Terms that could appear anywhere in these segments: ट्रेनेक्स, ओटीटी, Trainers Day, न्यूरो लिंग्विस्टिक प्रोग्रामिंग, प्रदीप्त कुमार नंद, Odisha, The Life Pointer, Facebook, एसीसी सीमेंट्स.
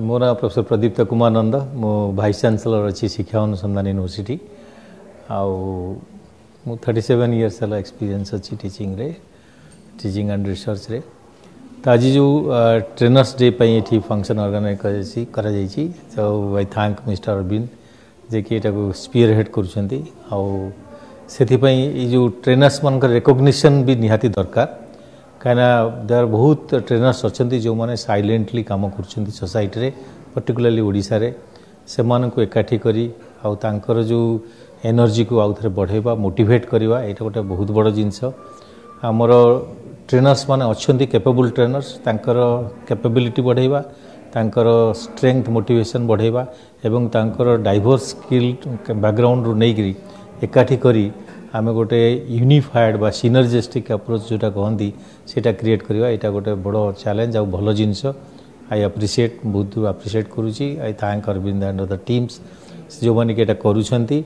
मो ना प्रोफेसर प्रदीप्त कुमार नंद, मो भाइस चांसलर अच्छी शिक्षा अनुसंधान यूनिवर्सिटी आउ 37 इयर्स है एक्सपीरियंस अच्छी टीचिंग रे, टीचिंग एंड रिसर्च रे। तो आज जो ट्रेनर्स डे ये फंक्शन ऑर्गेनाइज करो आई थैंक मिस्टर अरविंद जे कि यहाँ स्पीयर हेड कर जो ट्रेनर्स मान रिकग्निशन भी निहाती दरकार कहीं देर बहुत ट्रेनर्स अच्छा जो मैंने साइलेंटली काम कर सोसाइटी रे पर्टिकुलरली ओडिशा रे से मानकु एकाठी करी आउ तांकर जो एनर्जी को आउ थे बढ़ेबा मोटिवेट करवा ये गोटे बहुत बड़ जिनस। आमर ट्रेनर्स माने अच्छा कैपेबल ट्रेनर्स तांकर कैपेबिलिटी बढ़ेबा तांकर स्ट्रेंथ मोटिवेशन बढ़ेबा एवं तांकर डाइवर्स स्किल बैकग्राउंड रू नहीं एकाठी करी आम गोटे यूनिफाइड बा सिनर्जेस्टिक अप्रोच जोटा कहती सेटा क्रिएट करवा यहाँ गोटे बड़ो चैलेंज आउ भल जिनस। आई अप्रिशिएट बहुत आप्रिशिएट करुच्ची। I thank Arvind and other teams जो मैंने कि करूँगी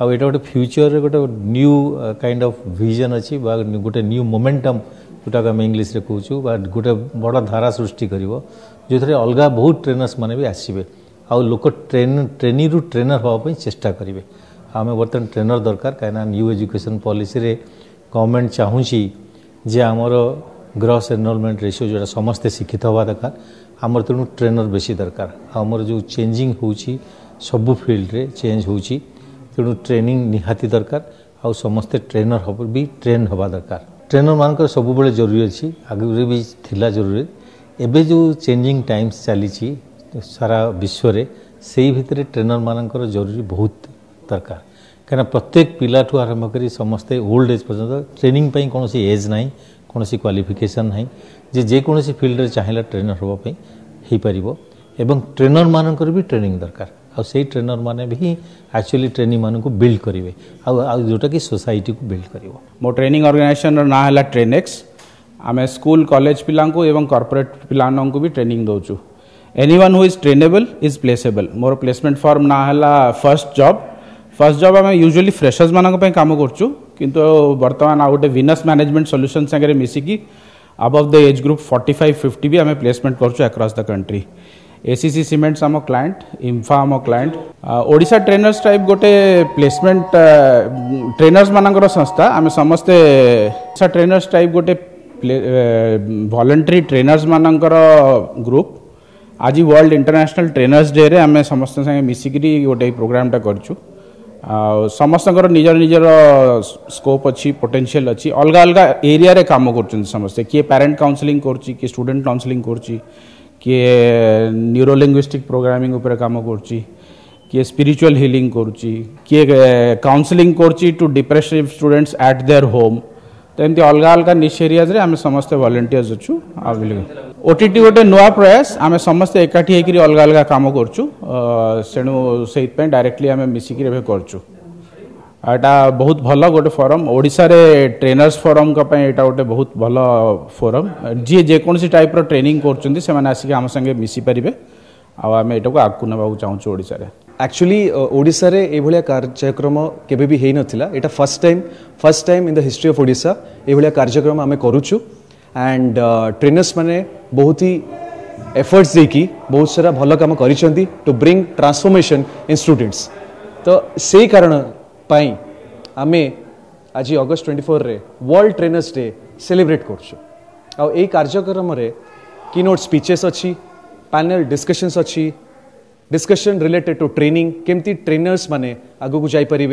आउ यहाँ गोटे फ्यूचर गोटे न्यू काइंड ऑफ विजन अच्छी गोटे न्यू मोमेंटम जोटा आम इंग्लीश कहूँ गोटे बड़ धारा सृष्टि कर जो थे अलग बहुत ट्रेनर्स मैंने भी आसवे आउ लोक ट्रेनी रु ट्रेनर हाँपाई चेस्टा करेंगे। आमे बर्तमान ट्रेनर दरकार कहीं न्यू एजुकेशन पॉलिसी रे गवर्नमेंट चाहूँगी जे आमर ग्रॉस एनरोलमेंट रेशियो जोटा समस्ते शिक्षित हवा दरकार आमर तेणु ट्रेनर बेसी दरकार। आमर जो चेंजिंग होउची सबु फील्ड रे चेंज होउची तेणु ट्रेनिंग निहाती दरकार आउ समस्ते ट्रेनर भी ट्रेन हवा दरकार। ट्रेनर मानकर सबु बेले जरूरी अछि आगे भी थिला जरूरी एबे जो चेंजिंग टाइम्स चली सारा विश्व रे से भितर ट्रेनर मानकर जरूरी बहुत दरकार कहीं प्रत्येक पिला ठू आरंभ कर समस्ते ओल्ड एज पर्यटन ट्रेनिंग पर कौन एज ना कौन क्वालिफिकेशन ना जेकोसी फिल्ड चाहिए ट्रेनर हाँपाई हो पार ट्रेनर मानकर भी ट्रेनिंग दरकार आउ से ट्रेनर माने भी एक्चुअली ट्रेनिंग मानक बिल्ड करेंगे जोटा कि सोसाइटी को बिल्ड कर। मो ट्रेनिंग ऑर्गेनाइजेशन ना है ट्रेनेक्स। आम स्कूल कॉलेज पिला कॉर्पोरेट पिला भी ट्रेनिंग दौचु। Anyone who is trainable is placeable. More placement form ना है फर्स्ट जॉब आम यूजुअली फ्रेशर्स मानी काम करूँ किंतु बर्तमान आ गोटे विनर्स मैनेजमेंट सॉल्यूशन सागर मिसिकी अबव द एज ग्रुप 45-50 भी आम प्लेसमेंट करूँ across the country. एसीसी सीमेंट्स आम क्लाएंट, इंफा आम क्लाएंट, ओडिशा ट्रेनर्स टाइप गोटे प्लेसमेंट ट्रेनर्स मानकर संस्था। आम समस्ते ओडिशा ट्रेनर्स टाइप गोटे वॉलंटरी ट्रेनर्स मानकर ग्रुप आज वर्ल्ड इंटरनेशनल ट्रेनर्स डे आम समस्त संगे मिसिकी गोटे प्रोग्रामटा करूँ। समस्त निजर निजर स्कोप अच्छी पोटेंशियल अच्छी अलग अलग एरिया रे काम कर समस्ते किए पेरेंट काउंसलिंग करुच्ची किए स्टूडेंट काउंसलिंग करुच्ची किए न्यूरो लिंग्विस्टिक प्रोग्रामिंग उपरे काम करुच्ची किए स्पिरिचुअल हीलिंग करुच्ची किए काउंसलिंग करुच्ची to depressive students at their home. तो एमती अलग अलग निश एरियाज रे आम समस्त वॉलंटियर्स अच्छु। ओटीटी गोटे नुआ प्रयास आम समस्ते एकाठी होकर अलग अलग काम करूँ सेणु से डायरेक्टली आम मिसिकी करूँ एटा बहुत भल गोटे फोरम ओडिशा रे ट्रेनर्स फोरम का पई एटा गोटे बहुत भल फोरम जी जेकोसी टाइप रो ट्रेनिंग करूँ से आसिक आम संगे मिसी पारे आम एटा को आगु नाकू चाहूँ। ओडिशा रे एक्चुअली ओडिशा रे एभलिया कार्यक्रम केबे भी हेई नथिला एटा first time in the history of Odisha एभलिया कार्यक्रम आमे करूछु एंड ट्रेनर्स माने बहुत ही एफर्ट्स देकी बहुत सारा भल काम करिसेंती to bring transformation in students. तो सेही कारण पाई आमे आज अगस्त 24 रे वर्ल्ड ट्रेनर्स डे सेलिब्रेट करछु। आ ए कार्यक्रम रे कीनोट स्पीचेस अछि, पैनल डिस्कशंस अछि, डिस्कशन रिलेटेड टू ट्रेनिंग केमती ट्रेनर्स माने आगू जाइपारे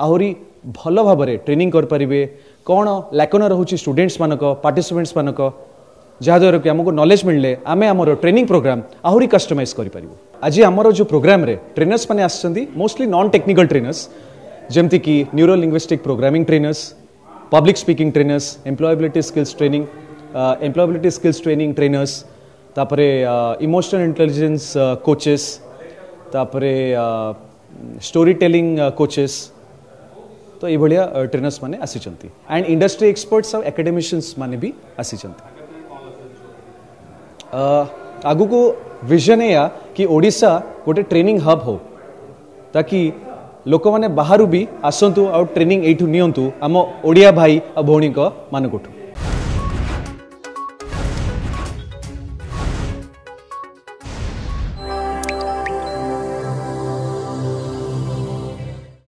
आहरी भल भाव ट्रेनिंग करेंगे कौन लैकना रोचे स्टूडेंट्स मानक पार्टिसिपेंट्स मानक जहाद्वारा कि आमको नॉलेज मिलले आम आम ट्रेनिंग प्रोग्राम आहरी कस्टमाइज करें। आज आमर जो प्रोग्राम रे ट्रेनर्स माने आसछंदी मोस्टली नॉन टेक्निकल ट्रेनर्स जेमती कि न्यूरो लिंग्विस्टिक प्रोग्रामिंग trainers, public speaking trainers, employability skills training trainers, तापरे इमोशनल इंटेलिजेंस कोचेस, तापरे स्टोरी टेलिंग कोचेस। तो ये भलिया ट्रेनर्स माने आसीचंती एंड इंडस्ट्री एक्सपर्ट्स और एकेडेमिशियंस माने भी आसीचंती। आगु को विजन या कि ओडिशा गोटे ट्रेनिंग हब हो ताकि लोक माने बाहर भी आसतु और ट्रेनिंग एठू नियंतु आम ओडिया भाई और भौणी मानकठू।